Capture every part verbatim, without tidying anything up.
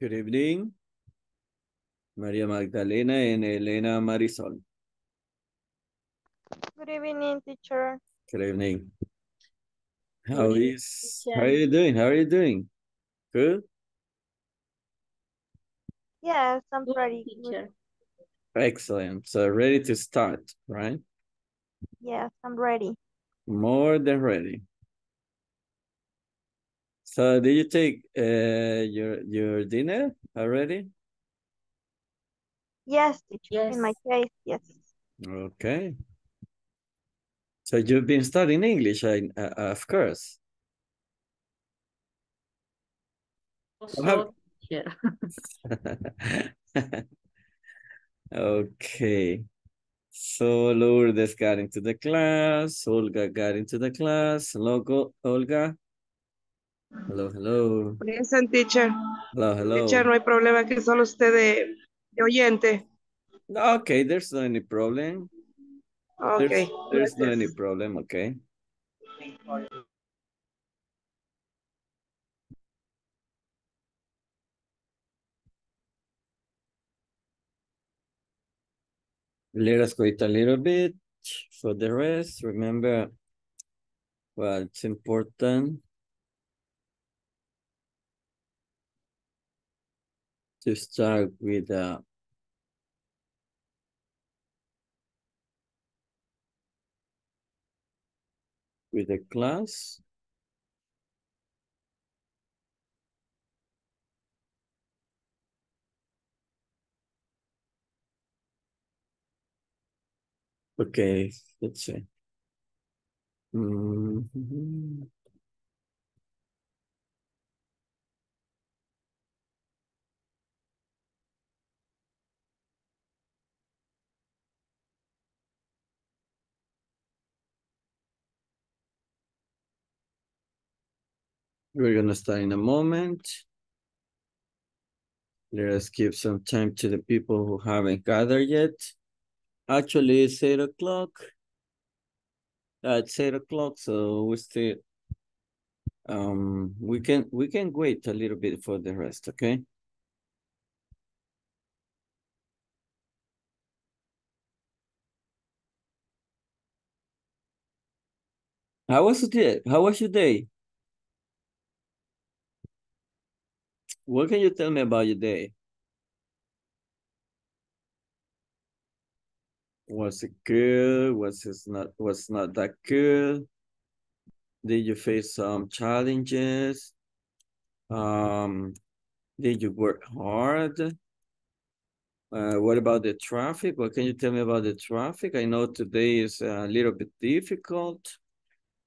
Good evening, Maria Magdalena and Elena Marisol. Good evening, teacher. Good evening. How Good is? Teacher. How are you doing? How are you doing? Good. Yes, I'm ready, teacher. Excellent. So ready to start, right? Yes, I'm ready. More than ready. So did you take uh, your your dinner already? Yes, teacher. Yes. In my case, yes. Okay. So you've been studying English, I, uh, of course. Also, have... yeah. Okay. So Lourdes got into the class. Olga got into the class. Logo, Olga. Hello, hello. Present, teacher. Hello, hello. Teacher, no hay problema que solo usted de, de oyente. Okay, there's no any problem. Okay. There's, there's no any problem, okay. Let us wait a little bit for the rest. Remember, well, it's important to start with a uh, with the class. Okay, let's see. Mm-hmm. We're going to start in a moment. Let us give some time to the people who haven't gathered yet. Actually, it's eight o'clock. Uh, it's eight o'clock, so we still um we can we can wait a little bit for the rest, okay? How was it? How was your day? What can you tell me about your day? Was it good? Was it not? Was not that good? Did you face some challenges? Um, did you work hard? Uh, what about the traffic? What can you tell me about the traffic? I know today is a little bit difficult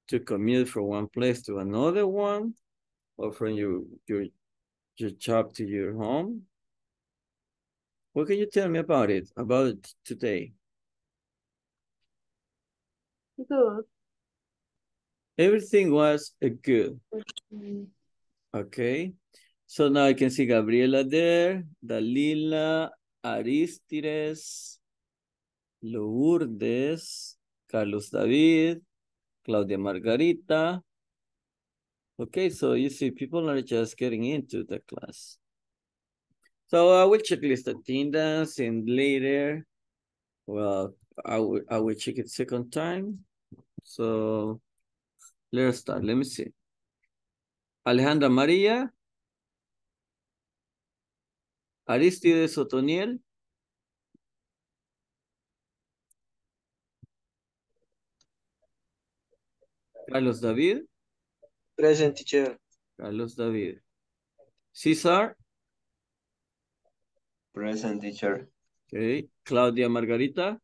to commute from one place to another one, or from your your. your job to your home. What can you tell me about it, about it today? Good. Everything was uh, good. Okay. Okay. So now I can see Gabriela there, Dalila, Aristides, Lourdes, Carlos David, Claudia Margarita. Okay, so you see, people are just getting into the class. So I will checklist attendance, and later, well, I will I will check it second time. So let's start. Let me see. Alejandra Maria, Aristides Otoniel, Carlos David. Present, teacher. Carlos David. Cesar. Present, teacher. Okay. Claudia Margarita.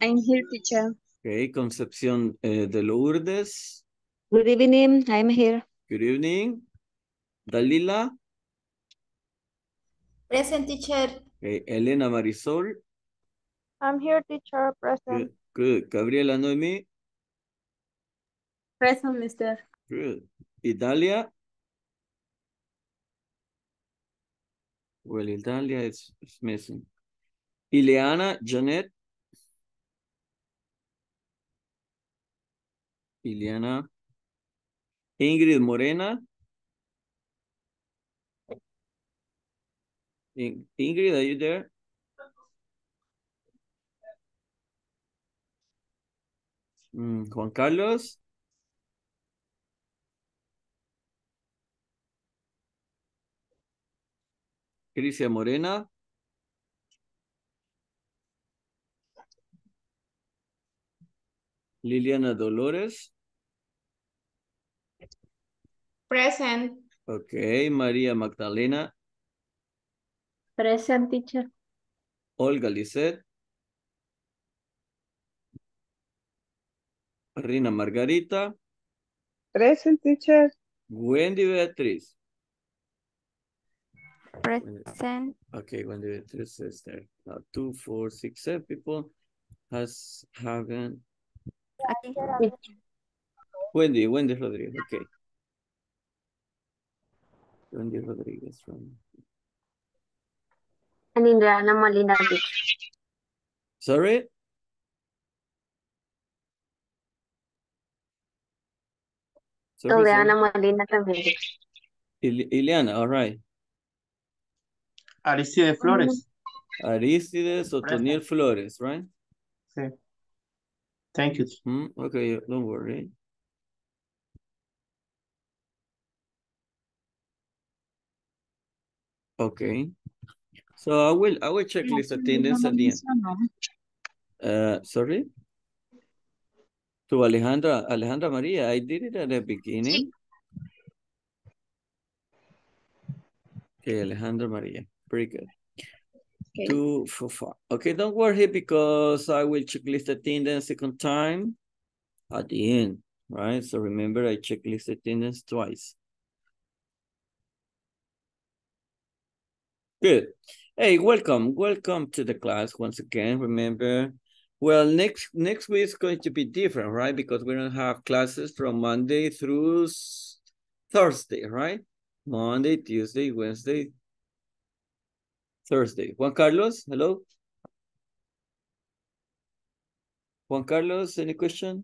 I'm here, teacher. Okay. Concepción uh, de Lourdes. Good evening. I'm here. Good evening. Dalila. Present, teacher. Okay. Elena Marisol. I'm here, teacher. Present. Good. Good. Gabriela Noemi. Present, mister. Good. Idalia. Well, Idalia is, is missing. Ileana Jeanette. Ileana. Ingrid Morena. Ingrid, are you there? Mm, Juan Carlos? Crisia Morena? Liliana Dolores? Present. Okay, Maria Magdalena? Present, teacher. Olga Lisset? Rina Margarita? Present, teacher. Wendy Beatriz? Present. Okay, Wendy Beatriz is there. Now, two, four, six, seven people has haven't. Okay. Wendy, Wendy Rodriguez, okay. Wendy Rodriguez from. And Ileana Molina. Sorry? Sorry, Ileana Molina también. Il Ileana, all right. Aristides Flores. Aristides Otoniel Flores, right? Sí. Thank you. Mm, okay, don't worry. Okay. So I will I will check list attendance at the end. Uh, sorry. To Alejandra, Alejandra Maria, I did it at the beginning. Okay, Alejandra Maria. Pretty good. Okay. Two for five. Okay, don't worry because I will checklist attendance second time at the end, right? So remember, I checklist attendance twice. Good. Hey, welcome, welcome to the class once again. Remember, well, next next week is going to be different, right? Because we don't have classes from Monday through Thursday, right? Monday, Tuesday, Wednesday. Thursday. Juan Carlos, hello? Juan Carlos, any question?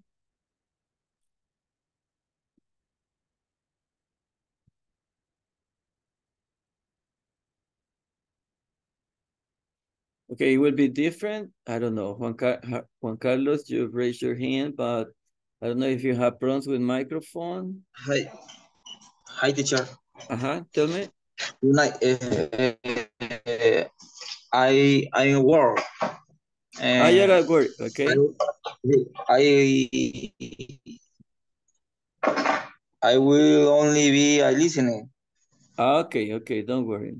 Okay, it will be different. I don't know. Juan, Car Juan Carlos, you've raised your hand, but I don't know if you have problems with microphone. Hi. Hi, teacher. Uh-huh, tell me. Good night. Uh, uh, uh, I I work. Uh, I am at work. Okay. I I will only be a listener. Okay. Okay. Don't worry.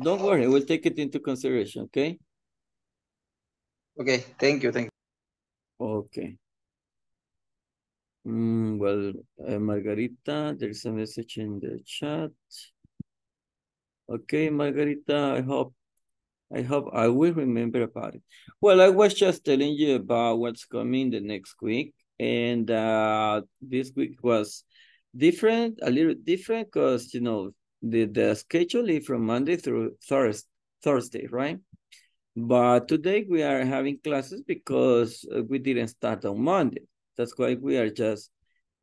Don't worry. We'll take it into consideration. Okay. Okay. Thank you. Thank you. Okay. Mm, well, uh, Margarita, there's a message in the chat. Okay, Margarita, I hope, I hope I will remember about it. Well, I was just telling you about what's coming the next week. And uh, this week was different, a little different because, you know, the, the schedule is from Monday through Thursday, Thursday, right? But today we are having classes because we didn't start on Monday. That's why we are just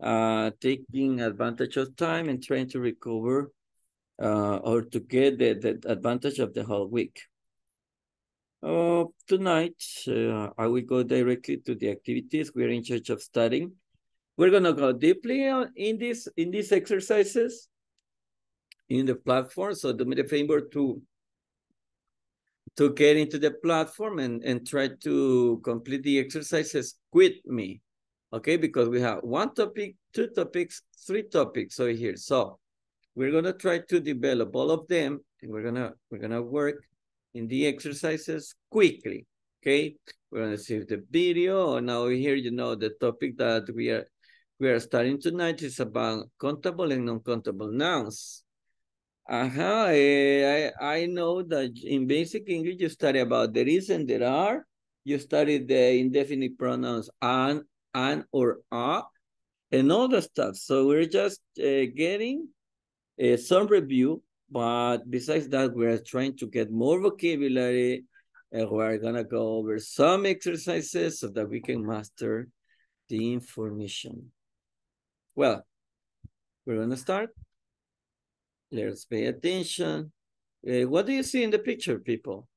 uh, taking advantage of time and trying to recover uh, or to get the, the advantage of the whole week. Uh, tonight, uh, I will go directly to the activities. We're in charge of studying. We're gonna go deeply in, this, in these exercises in the platform. So do me the favor to, to get into the platform and, and try to complete the exercises with me. Okay, because we have one topic, two topics, three topics over here. So we're gonna try to develop all of them, and we're gonna we're gonna work in the exercises quickly. Okay, we're gonna see the video. And now here, you know, the topic that we are we are starting tonight is about countable and non-countable nouns. Uh-huh. I, I I know that in basic English you study about there is and there are. You study the indefinite pronouns and. An or a, and all the stuff. So we're just uh, getting uh, some review, but besides that, we're trying to get more vocabulary, and we're gonna go over some exercises so that we can master the information. Well, we're gonna start. Let's pay attention. Uh, what do you see in the picture, people?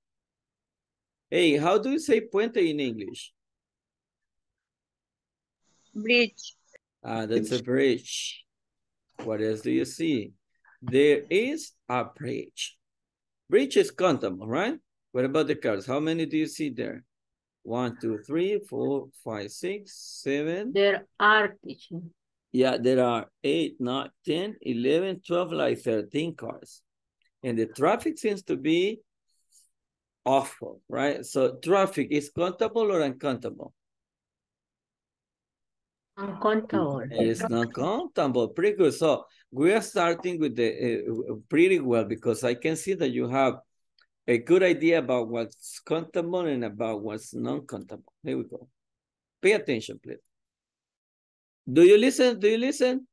Hey, how do you say puente in English? Bridge. Ah, that's a bridge. What else do you see? There is a bridge. Bridge is count them, all right? What about the cars? How many do you see there? One, two, three, four, five, six, seven. There are, teacher. Yeah, there are eight, nine, ten, eleven, twelve, like thirteen cars. And the traffic seems to be awful, right? So traffic is countable or uncountable? Uncountable. It is not countable. Pretty good. So we are starting with the uh, pretty well, because I can see that you have a good idea about what's countable and about what's non-countable. Here we go. Pay attention, please. Do you listen? Do you listen?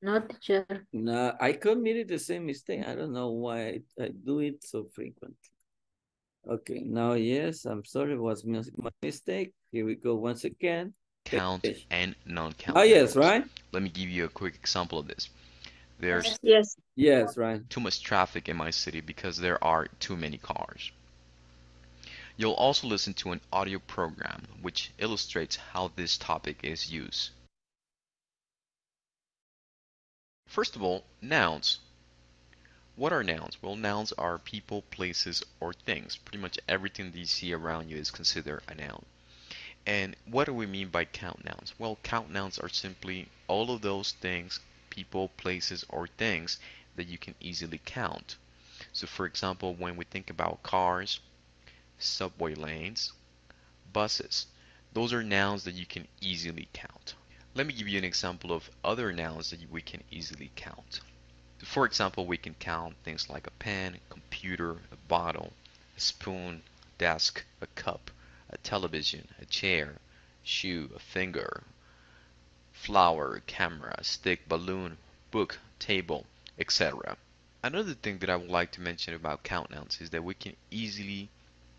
No, teacher. No, I committed the same mistake. I don't know why I, I do it so frequently. Okay, now, yes, I'm sorry, it was my mistake. Here we go once again. Count and non-count. Oh, yes, right? Let me give you a quick example of this. There's yes. Yes, right. too much traffic in my city because there are too many cars. You'll also listen to an audio program which illustrates how this topic is used. First of all, nouns. What are nouns? Well, nouns are people, places, or things. Pretty much everything that you see around you is considered a noun. And what do we mean by count nouns? Well, count nouns are simply all of those things, people, places, or things that you can easily count. So for example, when we think about cars, subway lanes, buses, those are nouns that you can easily count. Let me give you an example of other nouns that we can easily count. For example, we can count things like a pen, computer, a bottle, a spoon, desk, a cup, a television, a chair, shoe, a finger, flower, camera, stick, balloon, book, table, et cetera. Another thing that I would like to mention about count nouns is that we can easily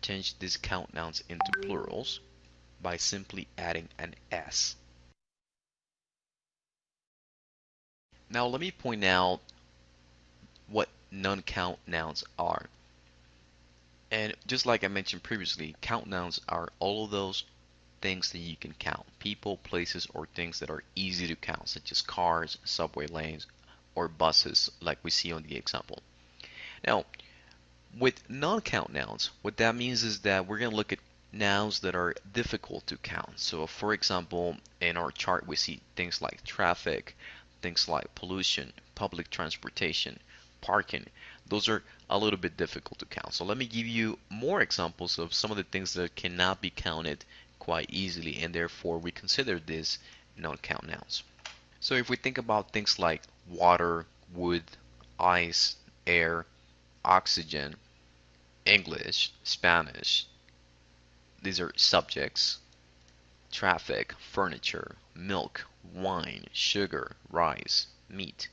change these count nouns into plurals by simply adding an S. Now let me point out what non-count nouns are. And just like I mentioned previously, count nouns are all of those things that you can count. People, places, or things that are easy to count, such as cars, subway lanes, or buses, like we see on the example. Now, with non-count nouns, what that means is that we're going to look at nouns that are difficult to count. So for example, in our chart, we see things like traffic, things like pollution, public transportation, parking. Those are a little bit difficult to count. So let me give you more examples of some of the things that cannot be counted quite easily, and therefore we consider this non-count nouns. So if we think about things like water, wood, ice, air, oxygen, English, Spanish, these are subjects, traffic, furniture, milk, wine, sugar, rice, meat,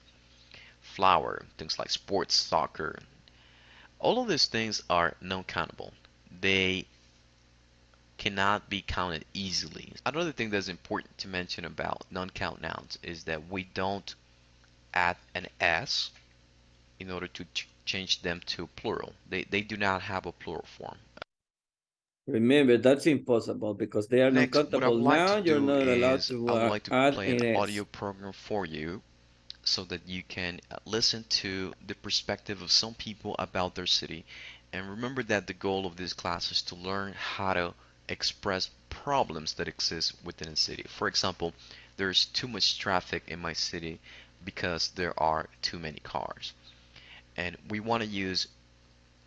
flour, things like sports, soccer. All of these things are non-countable. They cannot be counted easily. Another thing that's important to mention about non-count nouns is that we don't add an S in order to ch change them to plural. They, they do not have a plural form. Remember, that's impossible because they are Next, not countable. Like now you're not allowed to I would like to add play an, an audio program for you so that you can listen to the perspective of some people about their city. And remember that the goal of this class is to learn how to express problems that exist within a city. For example, there's too much traffic in my city because there are too many cars. And we want to use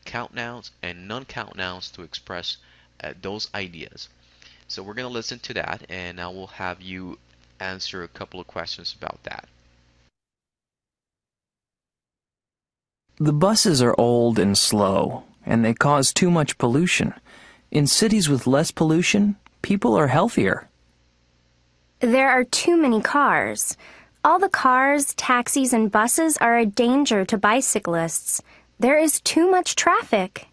count nouns and non-count nouns to express Uh, those ideas. So we're going to listen to that, and I will have you answer a couple of questions about that. The buses are old and slow, and they cause too much pollution. In cities with less pollution, people are healthier. There are too many cars. All the cars, taxis, and buses are a danger to bicyclists. There is too much traffic.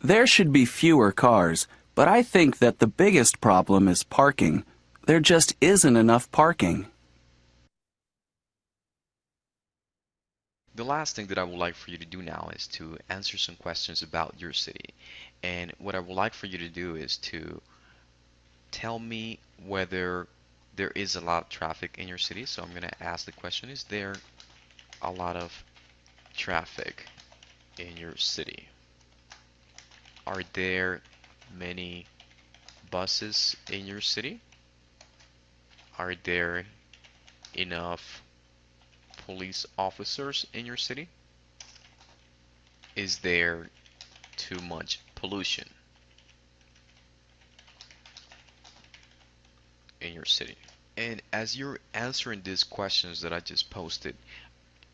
There should be fewer cars, but I think that the biggest problem is parking. There just isn't enough parking. The last thing that I would like for you to do now is to answer some questions about your city. And what I would like for you to do is to tell me whether there is a lot of traffic in your city. So I'm going to ask the question, is there a lot of traffic in your city? Are there many buses in your city? Are there enough police officers in your city? Is there too much pollution in your city? And as you're answering these questions that I just posted,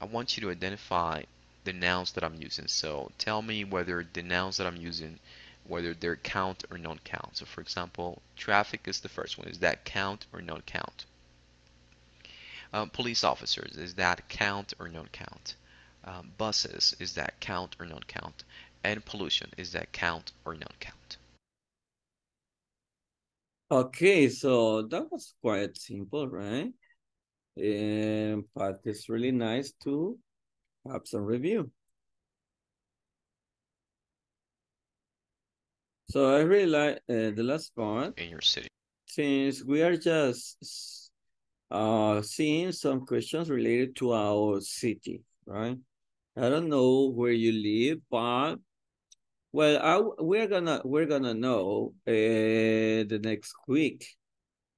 I want you to identify the nouns that I'm using. So tell me whether the nouns that I'm using, whether they're count or non-count. So for example, traffic is the first one. Is that count or non-count? Um, police officers, is that count or non-count? Um, buses, is that count or non-count? And pollution, is that count or non-count? Okay, so that was quite simple, right? Um, but it's really nice to have some review. So I really like uh, the last part. In your city. Since we are just Uh, seeing some questions related to our city, right? I don't know where you live, but well, I, we're gonna we're gonna know uh, the next week.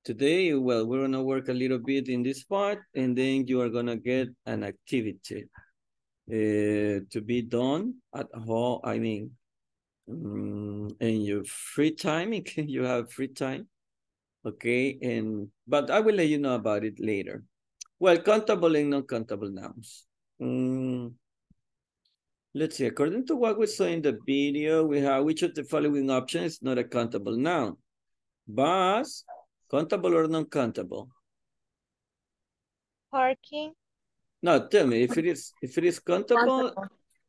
Today, well, we're gonna work a little bit in this part, and then you are gonna get an activity uh, to be done at home. I mean, um, in your free time, in case you have free time. Okay, and but I will let you know about it later. Well, countable and non-countable nouns. Mm. Let's see, according to what we saw in the video, we have which of the following options is not a countable noun? Bus, countable or non-countable? Parking. No, tell me if it is if it is countable.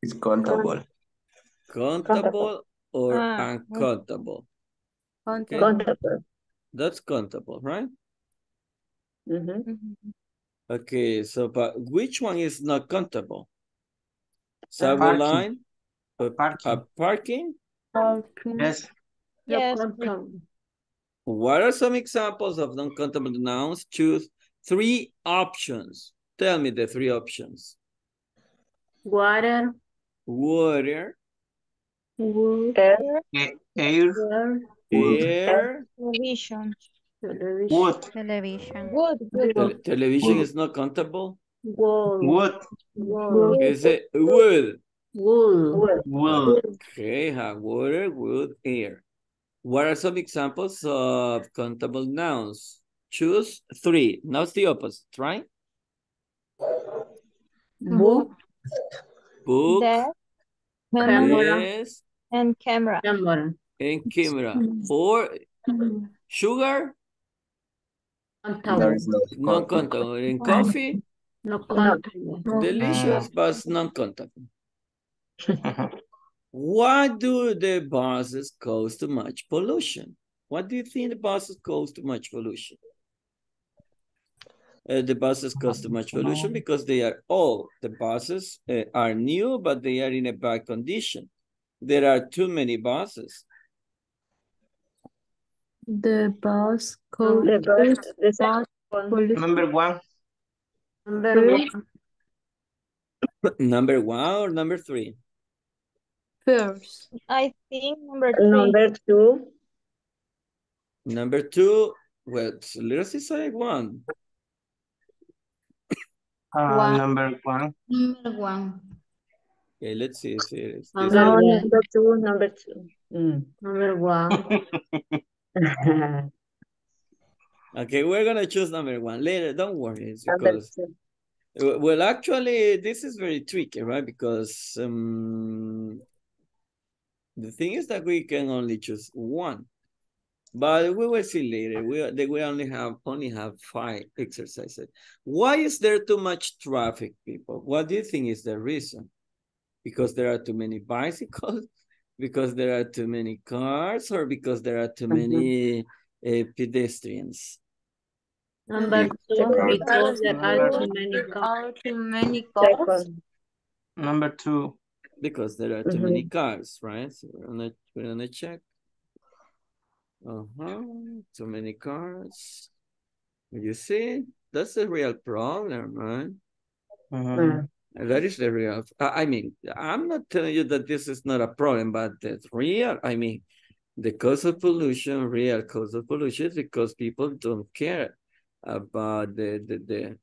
It's countable. Countable or ah. uncountable? Okay. Countable. That's countable, right? Mm-hmm. Okay, so but which one is not countable? Subway line? A parking? A parking? Parking. Yes. Yes. What are some examples of non-countable nouns? Choose three options. Tell me the three options. Water. Water. Water. Air. Air. Air. Television. Television. Wood. Television. Wood. Te television wood. Is not countable. Wood. Wood. Wood. Is it wood? Wood. Wood. Wood. Okay, have water, wood, air. What are some examples of countable nouns? Choose three. Now it's the opposite, right? Book. Book. Death. Camera. Yes. And camera. Camera. And camera. Or sugar? Non-countable. And coffee? Non-countable. Delicious, but non-countable. Why do the buses cause too much pollution? What do you think the buses cause too much pollution? Uh, the buses cause too much pollution because they are old. The buses uh, are new, but they are in a bad condition. There are too many buses. The bus code. The bus, the bus, bus. Number one. Number one. Number one or number three? First. I think number two. Number two. Number two. Well, let's decide one. Uh, one. Number one. Number one. Okay, let's see if it is. Number, one. number two. Number two. Mm. Number one. Okay, we're gonna choose number one later. Don't worry, it's because well, actually, this is very tricky, right? Because um, the thing is that we can only choose one, but we will see later. We we only have only have five exercises. Why is there too much traffic, people? What do you think is the reason? Because there are too many bicycles. Because there are too many cars, or because there are too many uh, pedestrians? Number two, because there are too many cars. Too many cars. Number two. Because there are too mm-hmm. many cars, right? So we're gonna, we're gonna check. Uh-huh, too many cars. You see, that's the real problem, right? Uh-huh. And that is the real, I mean, I'm not telling you that this is not a problem, but it's real, I mean, the cause of pollution, real cause of pollution, is because people don't care about the, the, the,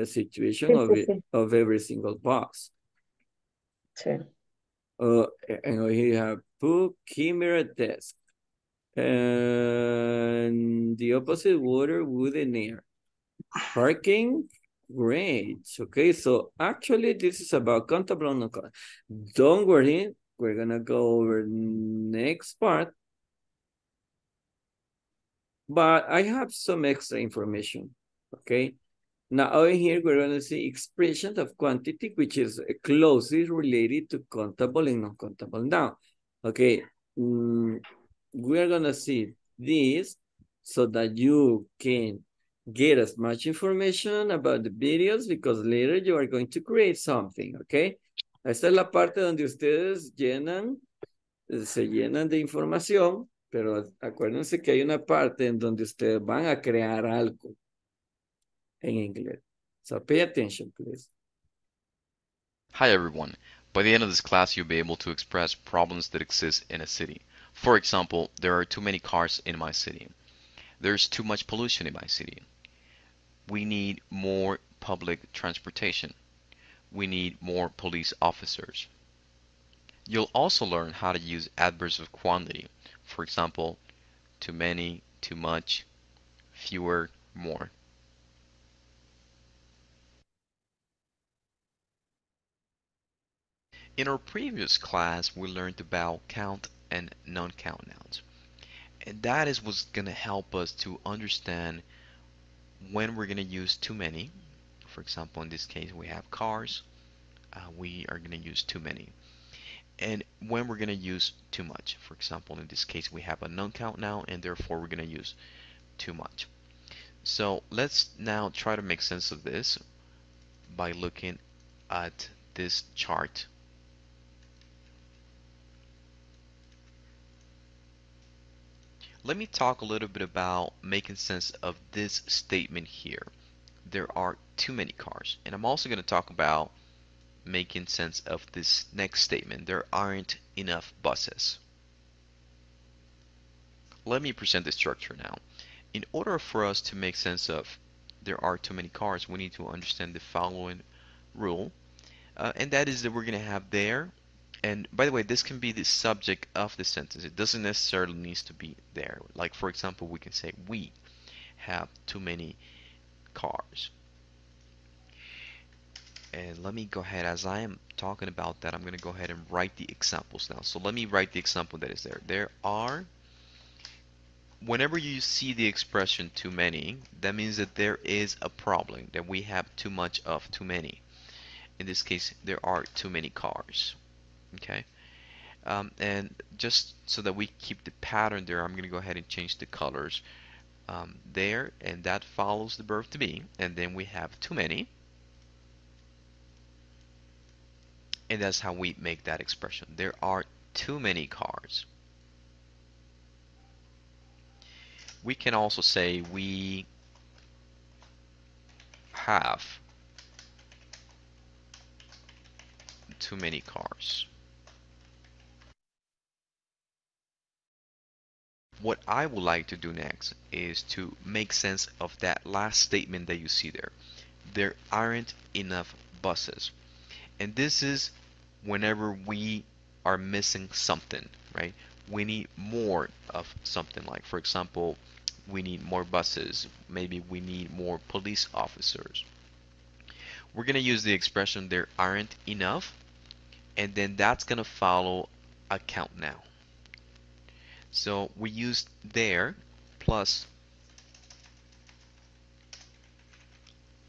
the situation of, it, of every single box. Sure. Uh, and we have poop, chimera, desk. And the opposite, water, wood, and air. Parking, great. Okay, so actually this is about countable and non-countable. Don't worry, we're gonna go over next part. But I have some extra information, okay? Now over here, we're gonna see expressions of quantity, which is closely related to countable and non-countable noun. Okay. Mm. We're gonna see this so that you can get as much information about the videos because later you are going to create something, okay? Esta es la parte donde ustedes llenan, se llenan de información, pero acuérdense que hay una parte en donde ustedes van a crear algo en inglés. So pay attention, please. Hi, everyone. By the end of this class, you'll be able to express problems that exist in a city. For example, there are too many cars in my city. There's too much pollution in my city. We need more public transportation. We need more police officers. You'll also learn how to use adverbs of quantity. For example, too many, too much, fewer, more. In our previous class, we learned about count and non-count nouns, and that is what's going to help us to understand when we're going to use too many. For example, in this case we have cars, uh, we are going to use too many, and when we're going to use too much. For example, in this case we have a non-count noun and therefore we're going to use too much. So let's now try to make sense of this by looking at this chart. Let me talk a little bit about making sense of this statement here. There are too many cars. And I'm also going to talk about making sense of this next statement. There aren't enough buses. Let me present the structure now. In order for us to make sense of there are too many cars, we need to understand the following rule. Uh, and that is that we're going to have there. And by the way, this can be the subject of the sentence. It doesn't necessarily need to be there. Like, for example, we can say, we have too many cars. And let me go ahead, as I am talking about that, I'm going to go ahead and write the examples now. So let me write the example that is there. There are, whenever you see the expression too many, that means that there is a problem, that we have too much of too many. In this case, there are too many cars. Okay, um, and just so that we keep the pattern there, I'm going to go ahead and change the colors um, there, and that follows the verb to be, and then we have too many, and that's how we make that expression. There are too many cars. We can also say we have too many cars. What I would like to do next is to make sense of that last statement that you see there. There aren't enough buses. And this is whenever we are missing something, right? We need more of something. Like, for example, we need more buses. Maybe we need more police officers. We're going to use the expression there aren't enough, and then that's going to follow a count noun. So we use there plus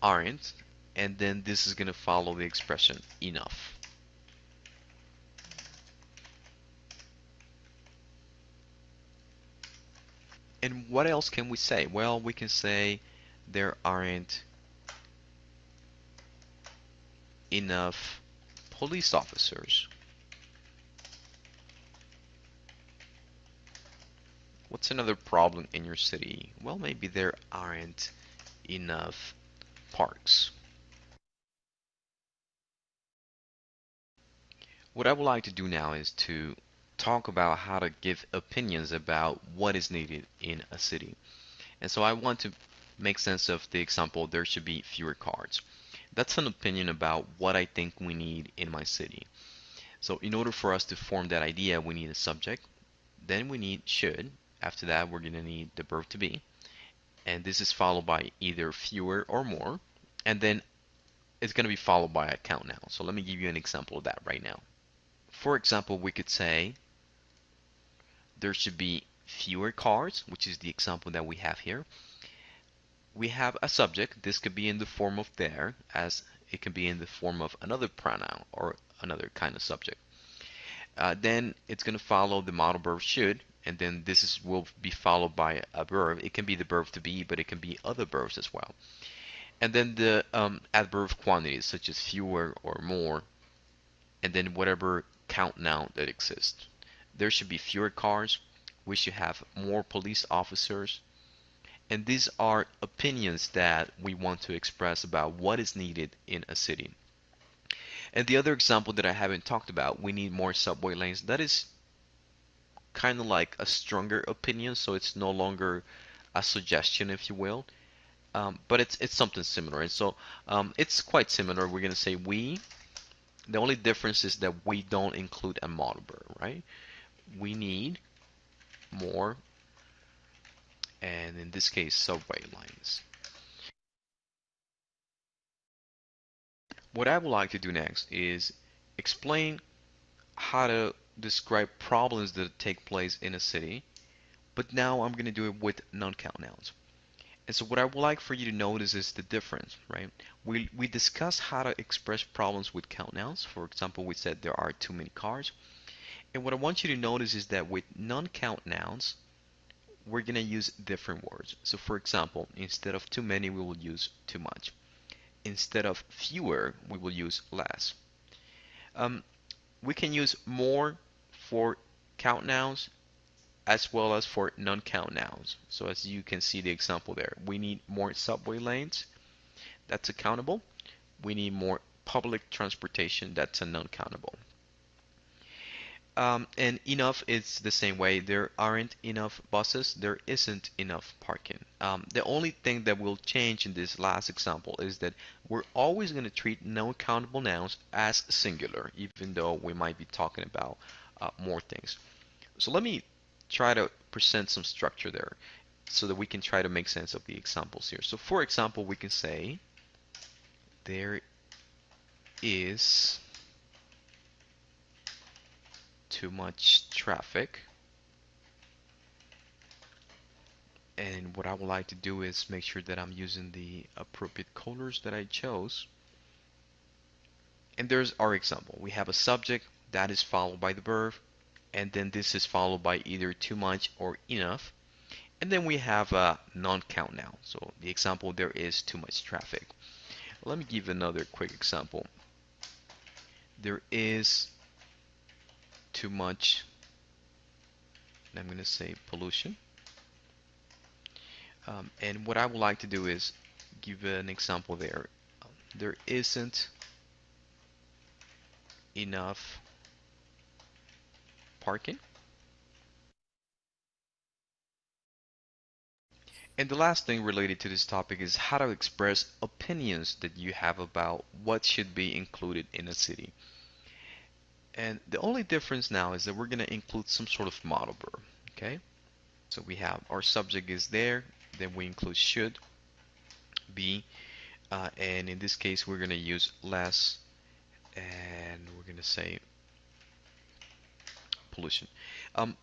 aren't, and then this is going to follow the expression enough. And what else can we say? Well, we can say there aren't enough police officers. What's another problem in your city? Well, maybe there aren't enough parks. What I would like to do now is to talk about how to give opinions about what is needed in a city. And so I want to make sense of the example, there should be fewer cars. That's an opinion about what I think we need in my city. So in order for us to form that idea, we need a subject. Then we need should. After that, we're going to need the verb to be. And this is followed by either fewer or more. And then it's going to be followed by a count now. So let me give you an example of that right now. For example, we could say there should be fewer cars, which is the example that we have here. We have a subject. This could be in the form of there, as it can be in the form of another pronoun or another kind of subject. Uh, then it's going to follow the modal verb should, and then this is, will be followed by a verb. It can be the verb to be, but it can be other verbs as well. And then the um, adverb quantities, such as fewer or more, and then whatever count noun that exists. There should be fewer cars. We should have more police officers. And these are opinions that we want to express about what is needed in a city. And the other example that I haven't talked about, we need more subway lanes. That is kind of like a stronger opinion, so it's no longer a suggestion, if you will. Um, but it's it's something similar. And so um, it's quite similar. We're going to say we. The only difference is that we don't include a modal verb, right? We need more, and in this case, subway lines. What I would like to do next is explain how to describe problems that take place in a city, but now I'm going to do it with non-count nouns. And so what I would like for you to notice is the difference, right? We, we discussed how to express problems with count nouns. For example, we said there are too many cars. And what I want you to notice is that with non-count nouns, we're going to use different words. So for example, instead of too many, we will use too much. Instead of fewer, we will use less. Um, we can use more for count nouns as well as for non-count nouns. So as you can see the example there, we need more subway lanes. That's accountable. We need more public transportation. That's a non-countable. Um, and enough is the same way. There aren't enough buses. There isn't enough parking. Um, the only thing that will change in this last example is that we're always going to treat non-countable nouns as singular, even though we might be talking about uh, more things. So let me try to present some structure there so that we can try to make sense of the examples here. So for example, we can say there is too much traffic, and what I would like to do is make sure that I'm using the appropriate colors that I chose. And there's our example. We have a subject that is followed by the verb, and then this is followed by either too much or enough, and then we have a non-count noun. So the example there is too much traffic. Let me give another quick example. There is too much, and I'm going to say pollution. Um, and what I would like to do is give an example there. Um, there isn't enough parking. And the last thing related to this topic is how to express opinions that you have about what should be included in a city. And the only difference now is that we're going to include some sort of modal verb, okay? So we have our subject is there, then we include should, be, uh, and in this case we're going to use less, and we're going to say pollution. Um,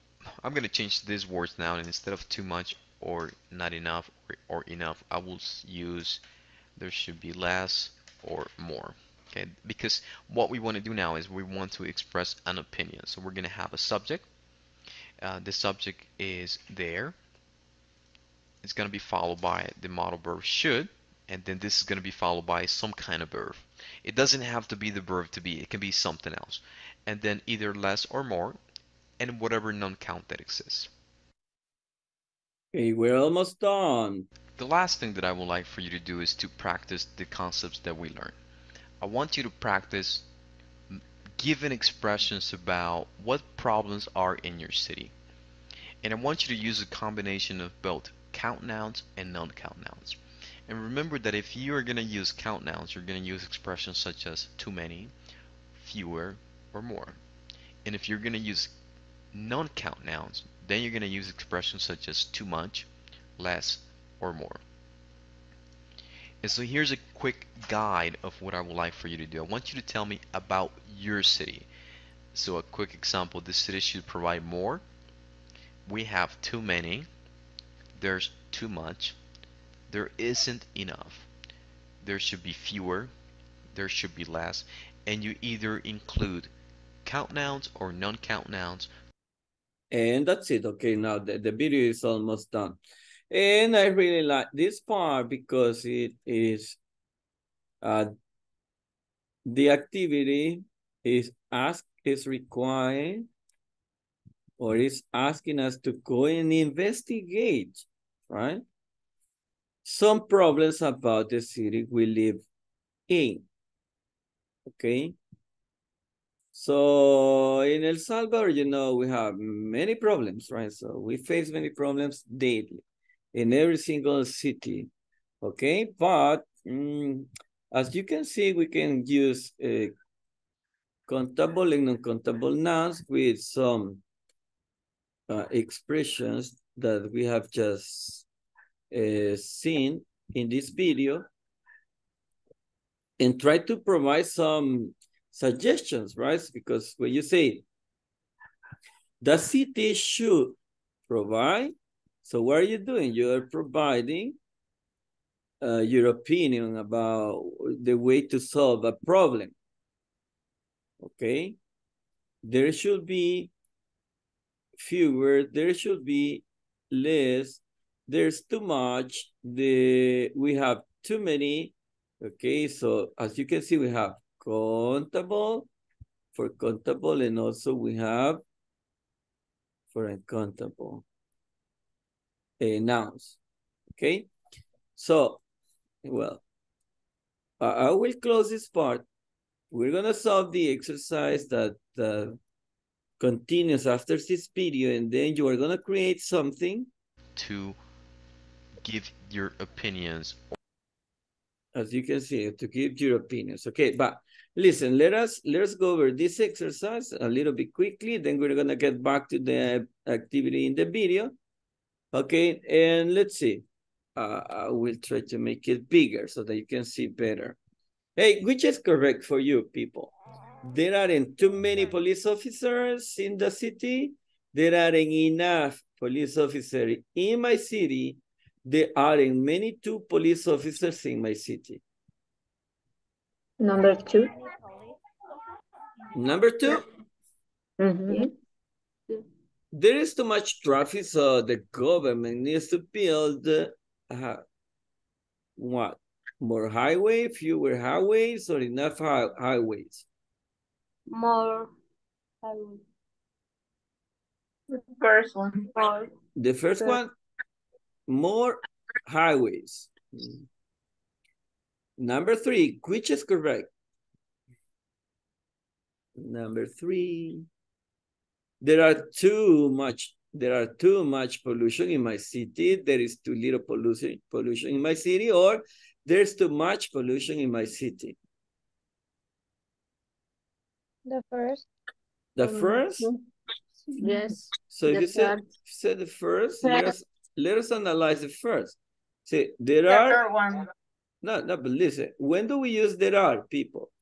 I'm going to change these words now, and instead of too much or not enough or, or enough, I will use there should be less or more. Okay, because what we want to do now is we want to express an opinion. So we're going to have a subject. Uh, the subject is there. It's going to be followed by the modal verb should, and then this is going to be followed by some kind of verb. It doesn't have to be the verb to be, it can be something else, and then either less or more, and whatever non-count that exists. Okay, we're almost done. The last thing that I would like for you to do is to practice the concepts that we learned. I want you to practice giving expressions about what problems are in your city. And I want you to use a combination of both count nouns and non-count nouns. And remember that if you are going to use count nouns, you're going to use expressions such as too many, fewer, or more. And if you're going to use non-count nouns, then you're going to use expressions such as too much, less, or more. And so here's a quick guide of what I would like for you to do. I want you to tell me about your city. So a quick example, this city should provide more. We have too many. There's too much. There isn't enough. There should be fewer. There should be less. And you either include count nouns or non-count nouns. And that's it. Okay, now the, the video is almost done. And I really like this part because it is uh, the activity is ask is required or is asking us to go and investigate, right? Some problems about the city we live in. Okay. So in El Salvador, you know, we have many problems, right? So we face many problems daily in every single city, okay? But um, as you can see, we can use uh, countable and non-countable nouns with some uh, expressions that we have just uh, seen in this video and try to provide some suggestions, right? Because when you say, the city should provide, so what are you doing? You're providing uh, your opinion about the way to solve a problem, okay? There should be fewer, there should be less, there's too much, the, we have too many, okay? So as you can see, we have countable for countable, and also we have for uncountable Uh, nouns, okay? So, well, I, I will close this part. We're gonna solve the exercise that uh, continues after this video, and then you are gonna create something to give your opinions. As you can see, to give your opinions, okay? But listen, let us let's go over this exercise a little bit quickly, then we're gonna get back to the activity in the video. Okay, and let's see. Uh, I will try to make it bigger so that you can see better. Hey, which is correct for you people? There aren't too many police officers in the city. There aren't enough police officers in my city. There aren't many two police officers in my city. Number two. Number two? Mm-hmm. There is too much traffic, so the government needs to build uh, what? More highway, fewer highways, or enough high highways? More highways. The first one. More. The first the... one? More highways. Number three, which is correct? Number three. There are too much, there are too much pollution in my city. There is too little pollution, pollution in my city, or there's too much pollution in my city. The first. The first? Yes. So if you said, said the first, let us, let us analyze the first. See, there the are. Third one. No, no, but listen, when do we use there are, people?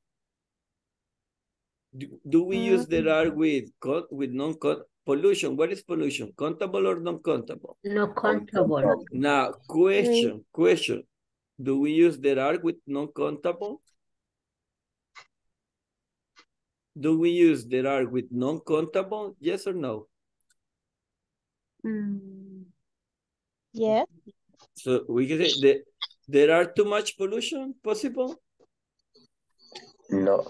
Do, do we mm-hmm. use there are with with non-count pollution? What is pollution? Countable or non-countable? No countable. Now, question, question. Do we use there are with non-countable? Do we use there are with non-countable? Yes or no? Mm. Yeah. So we can say the There are too much pollution possible? No.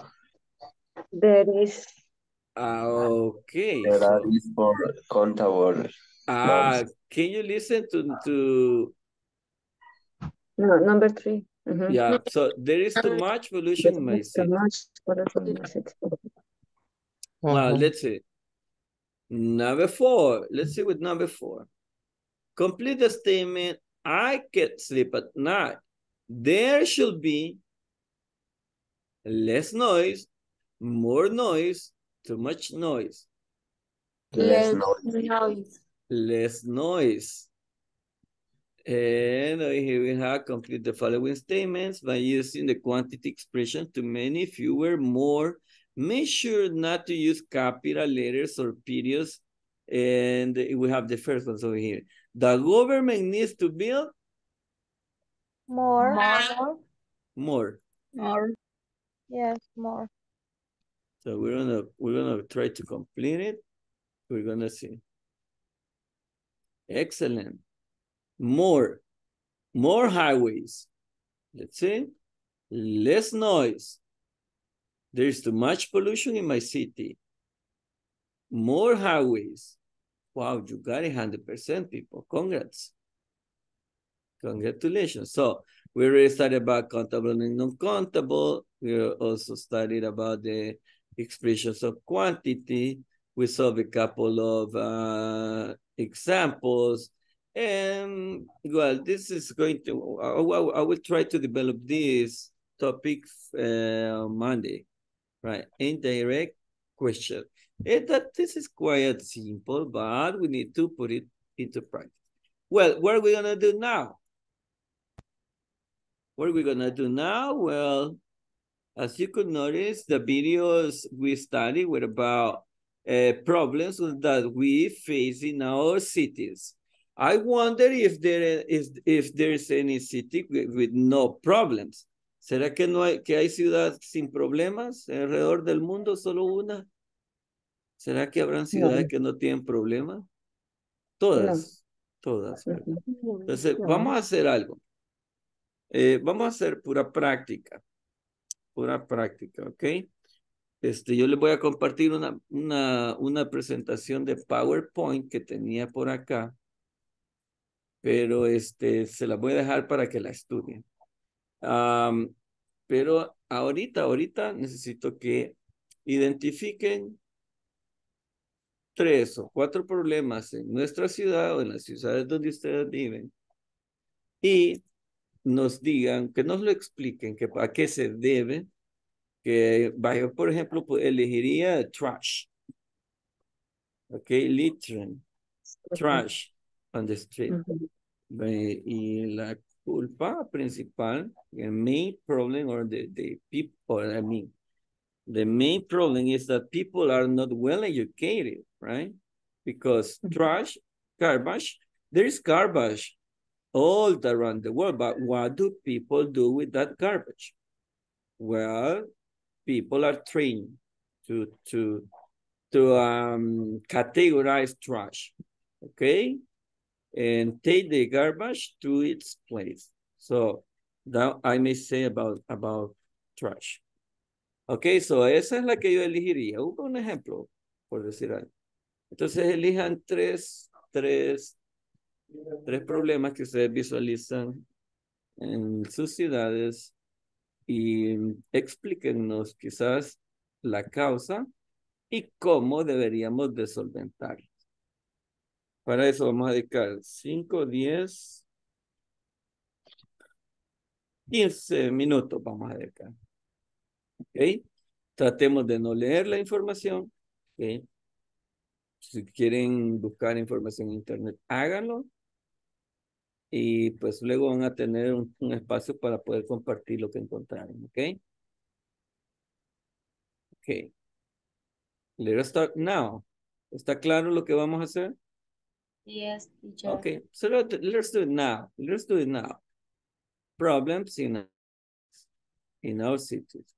There is. Ah, okay. There are for countable. Ah, norms. Can you listen to, to... No, number three. Mm-hmm. Yeah, so there is too much pollution, my city. Now, let's see. Number four. Let's see with number four. Complete the statement. I can't sleep at night. There should be less noise, more noise, too much noise. Less, less noise. noise. Less noise. And here we have complete the following statements by using the quantity expression to many, fewer, more. Make sure not to use capital letters or periods. And we have the first ones over here. The government needs to build more. More. More. More. Yes, more. So we're gonna we're gonna try to complete it. We're gonna see. Excellent. More. More highways. Let's see. Less noise. There's too much pollution in my city. More highways. Wow, you got it one hundred percent, people. Congrats. Congratulations. So we already studied about countable and non-countable. We also studied about the expressions of quantity. We saw a couple of uh, examples. And well, this is going to, I, I, I will try to develop this topic uh, Monday, right? Indirect question. It, that this is quite simple, but we need to put it into practice. Well, what are we going to do now? What are we going to do now? Well, as you could notice, the videos we studied were about uh, problems that we face in our cities. I wonder if there is if there's any city with, with no problems. ¿Será que no hay, que hay ciudad sin problemas alrededor del mundo, solo una? ¿Será que habrán ciudades no. que no tienen problemas? Todas, no. todas. ¿verdad? Entonces, no. vamos a hacer algo. Eh, vamos a hacer pura práctica. Pura práctica, ¿ok? Este, yo les voy a compartir una, una, una presentación de PowerPoint que tenía por acá, pero este, se la voy a dejar para que la estudien. Um, pero ahorita, ahorita necesito que identifiquen tres o cuatro problemas en nuestra ciudad o en las ciudades donde ustedes viven y nos digan, que nos lo expliquen, que a qué se debe, que yo, por ejemplo, elegiría trash, ok, littering, trash on the street, okay. Y la culpa principal, the main problem or the, the people, I mean, the main problem is that people are not well educated, right? Because trash, garbage, there is garbage all around the world, but what do people do with that garbage? Well, people are trained to to to um, categorize trash, okay, and take the garbage to its place. So that I may say about about trash. Ok, so esa es la que yo elegiría. Hubo un ejemplo, por decir algo. Entonces elijan tres, tres, tres problemas que ustedes visualizan en sus ciudades y explíquenos quizás la causa y cómo deberíamos de solventarlos. Para eso vamos a dedicar cinco, diez, quince minutos vamos a dedicar. Okay. Tratemos de no leer la información. Okay. Si quieren buscar información en internet, háganlo. Y pues luego van a tener un, un espacio para poder compartir lo que encontraron. Okay. Okay. Let us start now. ¿Está claro lo que vamos a hacer? Yes, teacher. Okay. So let's do it now. Let's do it now. Problems in, in our cities.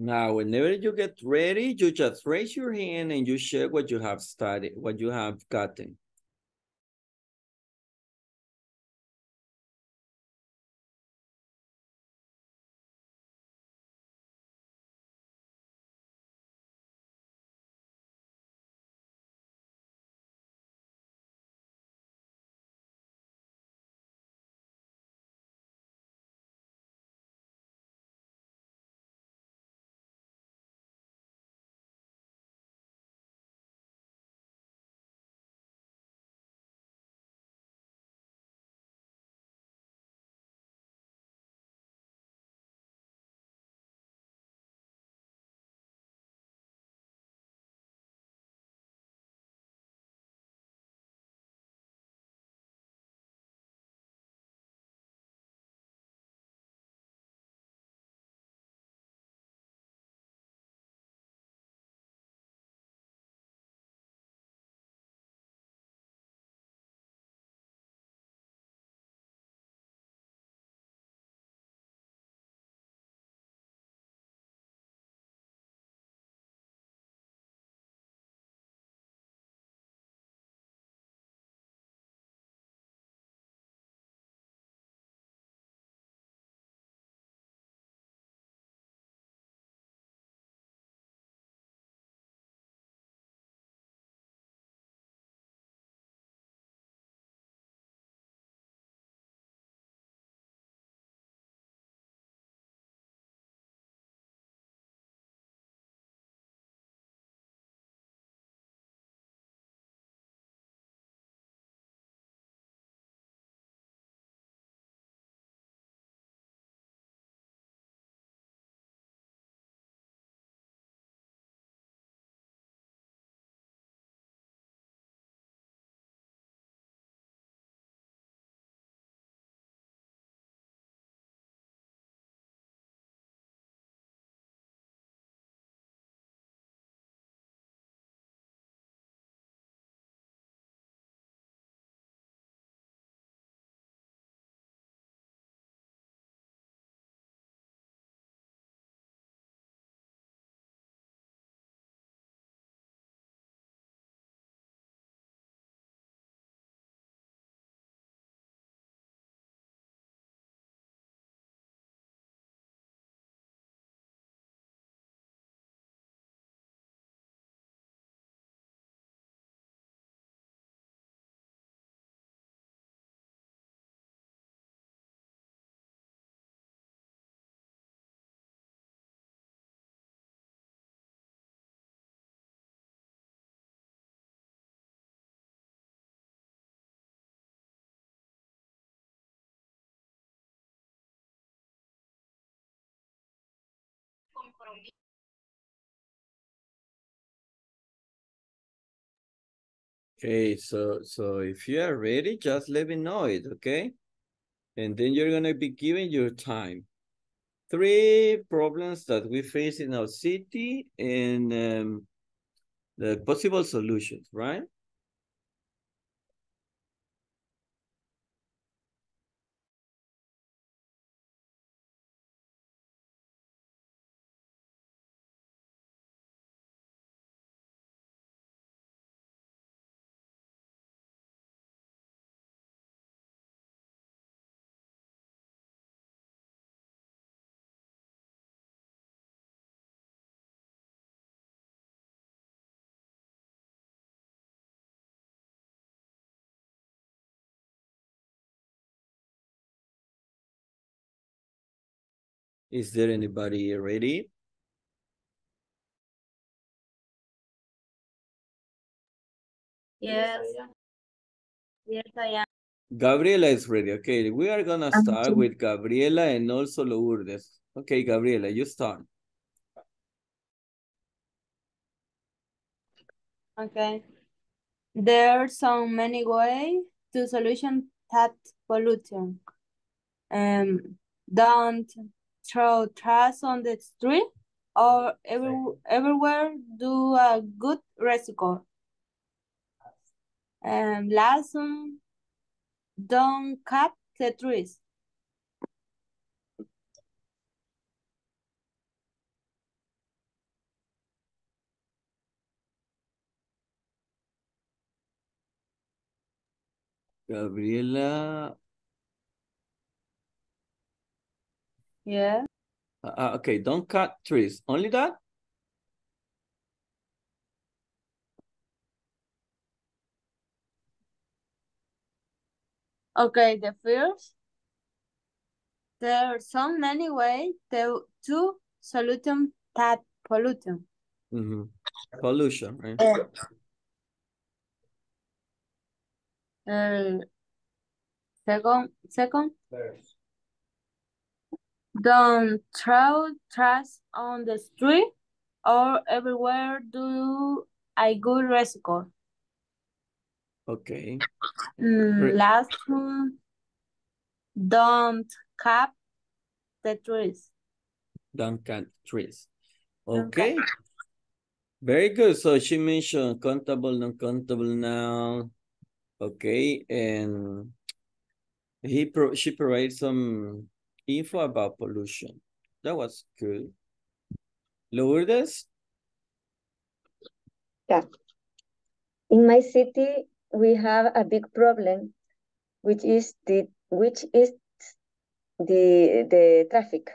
Now, whenever you get ready, you just raise your hand and you share what you have studied, what you have gotten. Okay, so so if you are ready, just let me know it, okay? And then you're gonna be given your time. Three problems that we face in our city and um, the possible solutions, right? Is there anybody ready? Yes. Yes, I am. Gabriela is ready. Okay, we are going to start with Gabriela and also Lourdes. Okay, Gabriela, you start. Okay. There are so many ways to solution that pollution. Um, don't throw trash on the street or every, everywhere, do a good recycle. And last, um, don't cut the trees. Gabriela. Yeah. Uh, okay, don't cut trees. Only that? Okay, the first. There are so many ways to, to solution that pollution. Mm-hmm. Pollution, right? Uh, uh, second, second. First. Don't throw trash on the street or everywhere do a good recycle. Okay. Mm, last one. Don't cap the trees. Don't cut trees. Okay. Cut. Very good. So she mentioned countable, non-countable noun. Okay. And he pro she provided some info about pollution. That was good. Lourdes? Yeah. In my city, we have a big problem, which is the which is the the traffic.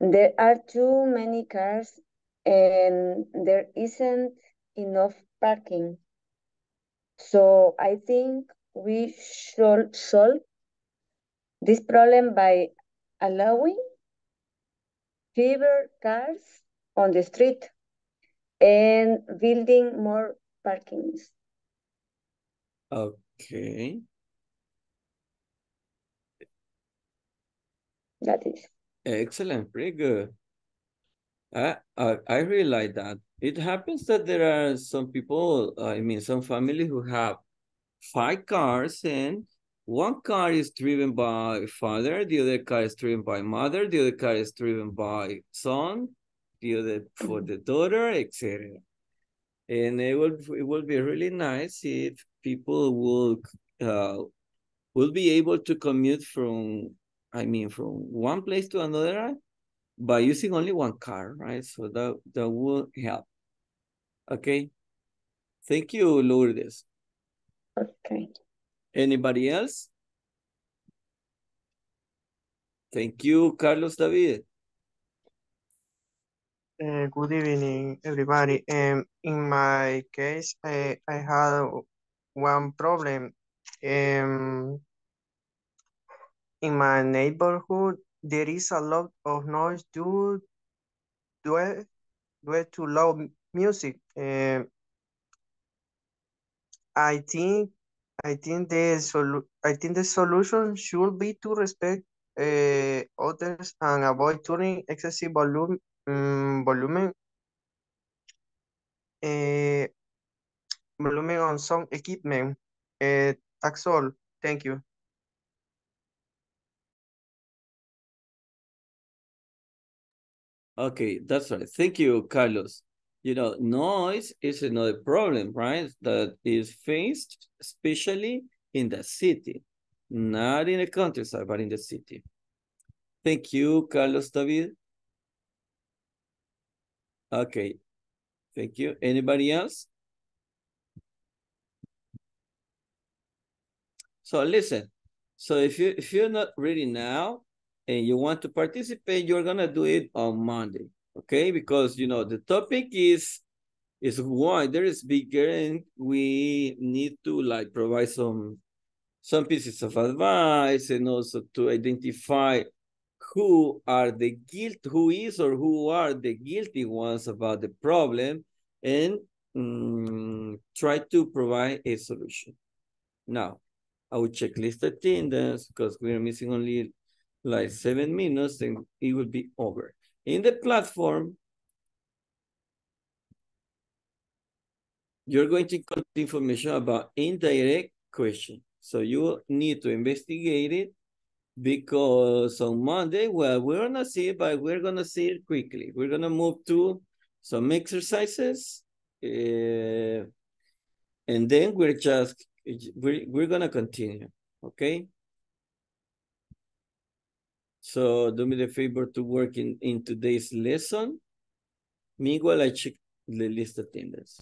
There are too many cars, and there isn't enough parking. So I think we should solve this problem by allowing fewer cars on the street and building more parkings. Okay. That is. Excellent. Pretty good. I, I, I really like that. It happens that there are some people, I mean, some family who have five cars, and one car is driven by father, the other car is driven by mother, the other car is driven by son, the other for the daughter, et cetera. And it will it will be really nice if people will uh will be able to commute from I mean from one place to another by using only one car, right? So that that will help. Okay. Thank you, Lourdes. Okay. Anybody else? Thank you, Carlos David. Uh, good evening, everybody. Um, in my case, I, I had one problem. Um, in my neighborhood, there is a lot of noise due, due, due to loud music. Um, I think I think the solu I think the solution should be to respect uh, others and avoid turning excessive volume. Um, volumen eh, volumen on some equipment. Eh, that's all. Thank you. Okay, that's right. Thank you, Carlos. You know, noise is another problem, right? That is faced especially in the city, not in the countryside, but in the city. Thank you, Carlos David. Okay, thank you. Anybody else? So listen, so if, you, if you're not ready now and you want to participate, you're gonna do it on Monday, okay? Because, you know, the topic is, is wider, is bigger, and we need to like provide some, some pieces of advice and also to identify who are the guilt, who is or who are the guilty ones about the problem, and um, try to provide a solution. Now, I will checklist attendance because we are missing only like seven minutes and it will be over. In the platform, you're going to get information about indirect question. So you need to investigate it, because on Monday, well, we're going to see it, but we're going to see it quickly. We're going to move to some exercises. Uh, and then we're just, we're, we're going to continue, okay? So do me the favor to work in, in today's lesson. Meanwhile, I check the list attendance.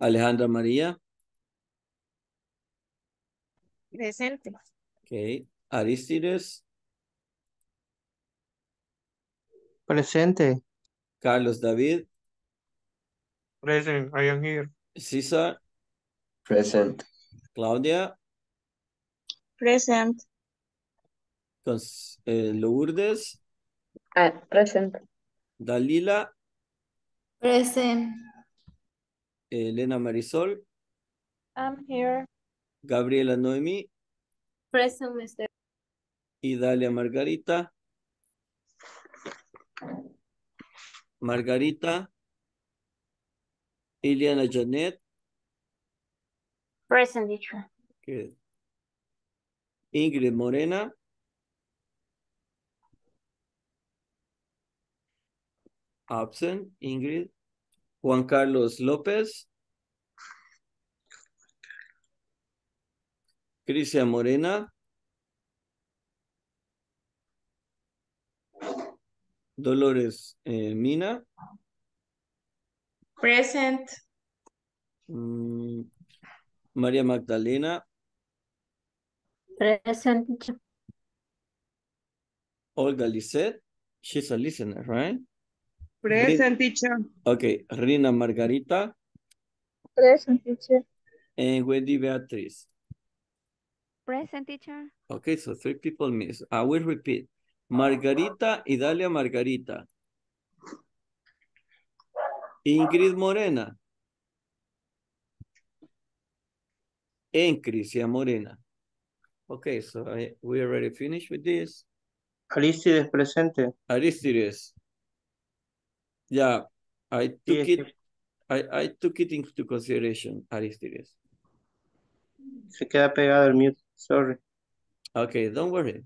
Alejandra Maria. Presente. Okay. Aristides. Presente. Carlos David. Present. I am here. Cesar. Present. Claudia. Present. Cons uh, Lourdes. Uh, present. Dalila. Present. Elena Marisol. I'm here. Gabriela Noemi. Present, Mister Idalia Margarita. Margarita. Ileana Jeanette. Present, teacher. Good. Ingrid Morena. Absent, Ingrid. Juan Carlos López. Crisia Morena. Dolores eh, Mina. Present. Mm, Maria Magdalena. Present. Olga Lisset. She's a listener, right? Present, teacher. Okay. Rina Margarita. Present, teacher. And Wendy Beatriz. Present, teacher. Okay, so three people miss. I will repeat. Margarita, Idalia Margarita. Ingrid Morena. And Crisia Morena. Okay, so I, we already finished with this. Aristides presente. Aristides. Yeah, I took yes. it. I, I took it into consideration, Aristides. Se queda pegado el mute. Sorry. Okay, don't worry.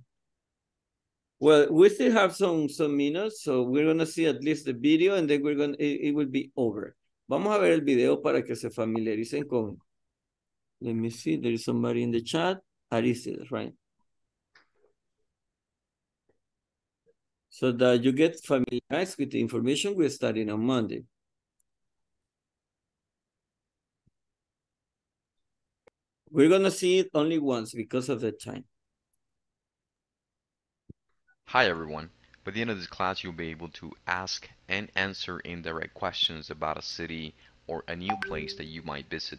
Well, we still have some some minutes, so we're gonna see at least the video, and then we're gonna it, it will be over. Vamos a ver el video para que se familiaricen con. Let me see. There is somebody in the chat. Aristides, right? So that you get familiarized with the information we're studying on Monday. We're going to see it only once because of the time. Hi, everyone. By the end of this class, you'll be able to ask and answer indirect questions about a city or a new place that you might visit.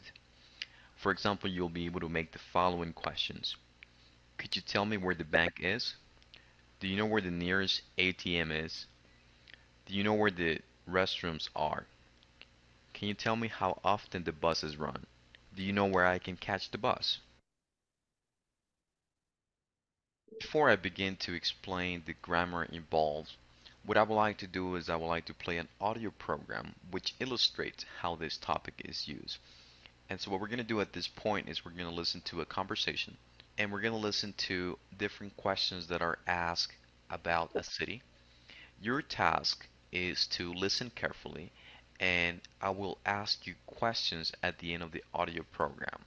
For example, you'll be able to make the following questions. Could you tell me where the bank is? Do you know where the nearest A T M is? Do you know where the restrooms are? Can you tell me how often the buses run? Do you know where I can catch the bus? Before I begin to explain the grammar involved, what I would like to do is I would like to play an audio program which illustrates how this topic is used. And so what we're going to do at this point is we're going to listen to a conversation. And we're going to listen to different questions that are asked about a city. Your task is to listen carefully, and I will ask you questions at the end of the audio program.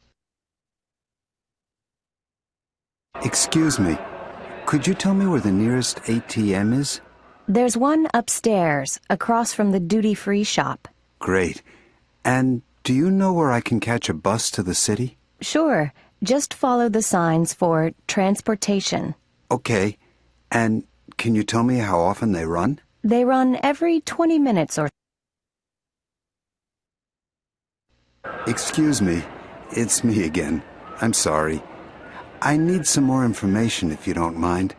Excuse me, could you tell me where the nearest A T M is? There's one upstairs, across from the duty-free shop. Great. And do you know where I can catch a bus to the city? Sure. Just follow the signs for transportation. Okay. And can you tell me how often they run? They run every twenty minutes or... Excuse me. It's me again. I'm sorry. I need some more information if you don't mind.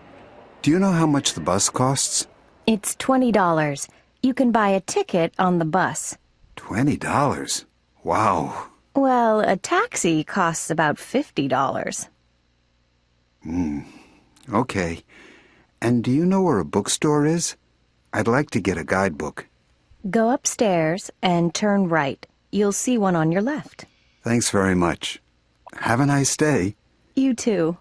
Do you know how much the bus costs? It's twenty dollars. You can buy a ticket on the bus. twenty dollars? Wow. Well, a taxi costs about fifty dollars. Hmm. Okay. And do you know where a bookstore is? I'd like to get a guidebook. Go upstairs and turn right. You'll see one on your left. Thanks very much. Have a nice day. You too.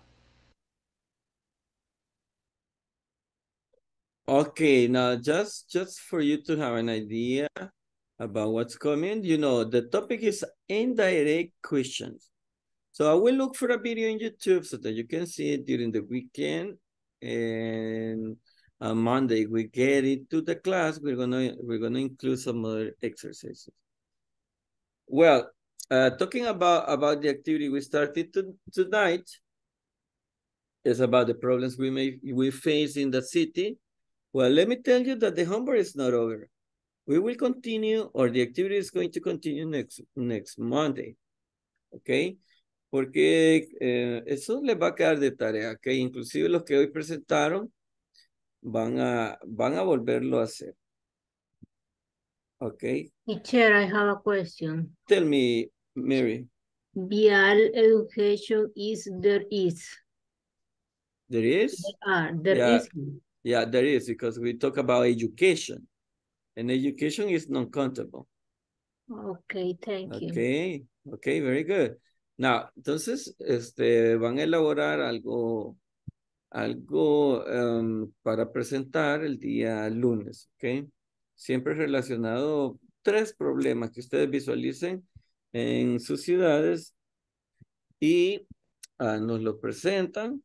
Okay, now just, just for you to have an idea about what's coming, you know, the topic is indirect questions. So I will look for a video on YouTube so that you can see it during the weekend. And on Monday, we get into the class. We're gonna we're gonna include some other exercises. Well, Uh, talking about, about the activity we started to, tonight is about the problems we may we face in the city. Well, let me tell you that the homework is not over. We will continue, or the activity is going to continue next, next Monday, ¿ok? Porque eh, eso les va a quedar de tarea, ¿ok? Inclusive los que hoy presentaron van a, van a volverlo a hacer. Okay. Teacher, I have a question. Tell me, Mary. Vial education is there is. There is? There are. There yeah. is. Yeah, there is, because we talk about education. And education is non-countable. Okay, thank okay. you. Okay, okay, very good. Now, entonces, este, van a elaborar algo, algo um, para presentar el día lunes, okay? Siempre relacionado tres problemas que ustedes visualicen en sus ciudades y uh, nos lo presentan,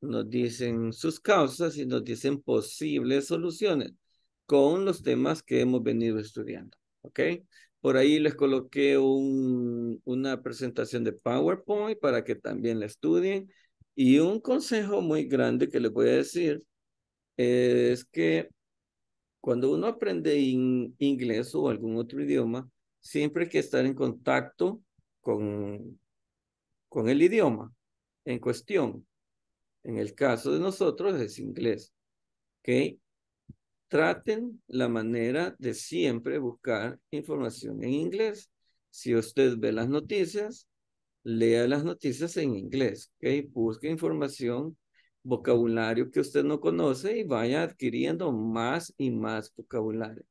nos dicen sus causas y nos dicen posibles soluciones con los temas que hemos venido estudiando, ¿ok? Por ahí les coloqué un, una presentación de PowerPoint para que también la estudien, y un consejo muy grande que les voy a decir es que cuando uno aprende in, inglés o algún otro idioma, siempre hay que estar en contacto con, con el idioma en cuestión. En el caso de nosotros es inglés. ¿Okay? Traten la manera de siempre buscar información en inglés. Si usted ve las noticias, lea las noticias en inglés. ¿Okay? Busque información, vocabulario que usted no conoce, y vaya adquiriendo más y más vocabulario.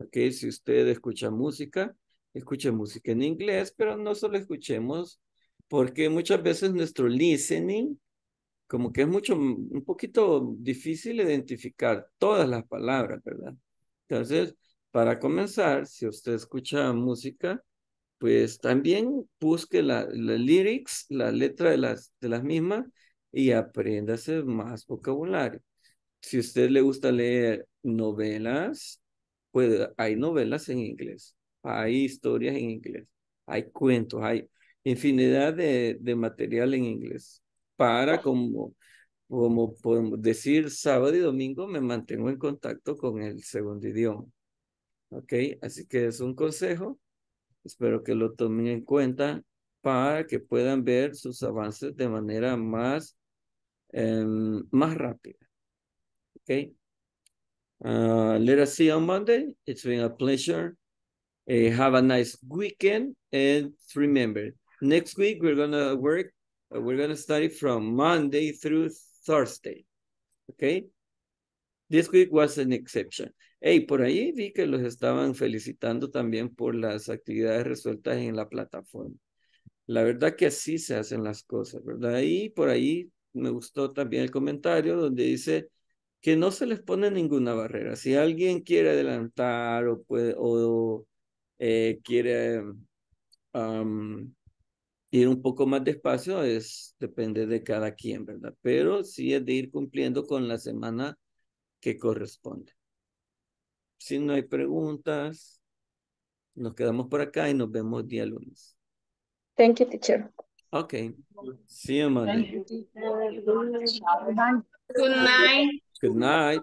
Ok, si usted escucha música, escuche música en inglés, pero no solo escuchemos, porque muchas veces nuestro listening, como que es mucho, un poquito difícil identificar todas las palabras, ¿verdad? Entonces, para comenzar, si usted escucha música, pues también busque la, la lyrics, la letra de las, de las mismas, y apréndase más vocabulario. Si a usted le gusta leer novelas, pues hay novelas en inglés, hay historias en inglés, hay cuentos, hay infinidad de, de material en inglés. Para, como, como podemos decir, sábado y domingo me mantengo en contacto con el segundo idioma. ¿Ok? Así que es un consejo. Espero que lo tomen en cuenta para que puedan ver sus avances de manera más Um, más rápida. Okay. Uh, let us see on Monday. It's been a pleasure. Uh, have a nice weekend, and remember, next week we're gonna work. Uh, we're gonna study from Monday through Thursday. Okay. This week was an exception. Hey, por ahí vi que los estaban felicitando también por las actividades resueltas en la plataforma. La verdad que así se hacen las cosas, ¿verdad? Y por ahí me gustó también el comentario donde dice que no se les pone ninguna barrera. Si alguien quiere adelantar o puede o eh, quiere um, ir un poco más despacio, es, depende de cada quien, ¿verdad? Pero sí es de ir cumpliendo con la semana que corresponde. Si no hay preguntas, nos quedamos por acá y nos vemos día lunes. Thank you, teacher. Okay. See you Monday. Good night. Good night.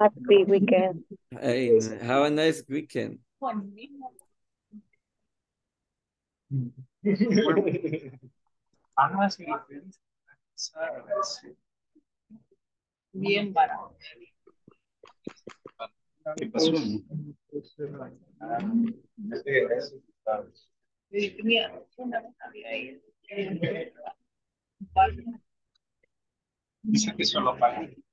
Happy weekend. Hey, have a nice weekend. Bien barato. Tenía una vez había ahí. Dicen que solo pagan.